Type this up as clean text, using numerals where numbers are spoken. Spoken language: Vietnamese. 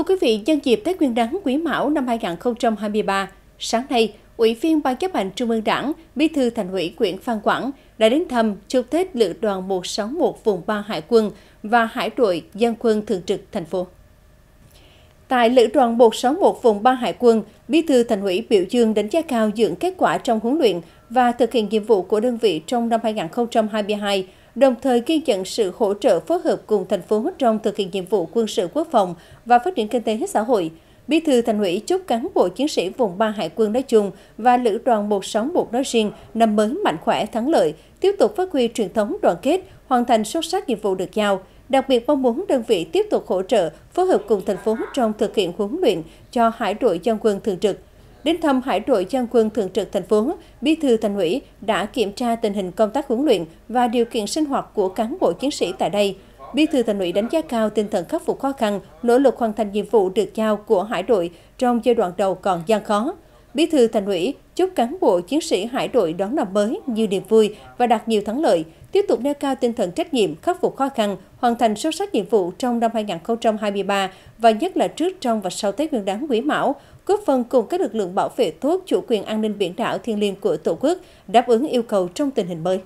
Thưa quý vị, nhân dịp Tết Nguyên Đán Quý Mão năm 2023, sáng nay, Ủy viên Ban Chấp hành Trung ương Đảng, Bí thư Thành ủy Nguyễn Phan Quảng đã đến thăm chúc Tết Lữ đoàn 161 vùng 3 Hải quân và Hải đội dân quân thường trực thành phố. Tại Lữ đoàn 161 vùng 3 Hải quân, Bí thư Thành ủy biểu dương đánh giá cao những kết quả trong huấn luyện và thực hiện nhiệm vụ của đơn vị trong năm 2022, đồng thời ghi nhận sự hỗ trợ phối hợp cùng thành phố trong thực hiện nhiệm vụ quân sự quốc phòng và phát triển kinh tế xã hội. Bí thư Thành ủy chúc cán bộ chiến sĩ vùng 3 Hải quân nói chung và Lữ đoàn 161 nói riêng năm mới mạnh khỏe, thắng lợi, tiếp tục phát huy truyền thống đoàn kết, hoàn thành xuất sắc nhiệm vụ được giao. Đặc biệt mong muốn đơn vị tiếp tục hỗ trợ, phối hợp cùng thành phố trong thực hiện huấn luyện cho Hải đội dân quân thường trực. Đến thăm Hải đội dân quân thường trực thành phố, Bí thư Thành ủy đã kiểm tra tình hình công tác huấn luyện và điều kiện sinh hoạt của cán bộ chiến sĩ tại đây. Bí thư Thành ủy đánh giá cao tinh thần khắc phục khó khăn, nỗ lực hoàn thành nhiệm vụ được giao của Hải đội trong giai đoạn đầu còn gian khó. Bí thư Thành ủy chúc cán bộ chiến sĩ Hải đội đón năm mới nhiều niềm vui và đạt nhiều thắng lợi, tiếp tục nêu cao tinh thần trách nhiệm, khắc phục khó khăn, hoàn thành xuất sắc nhiệm vụ trong năm 2023 và nhất là trước, trong và sau Tết Nguyên Đán Quý Mão, góp phần cùng các lực lượng bảo vệ tốt chủ quyền an ninh biển đảo thiêng liêng của Tổ quốc, đáp ứng yêu cầu trong tình hình mới.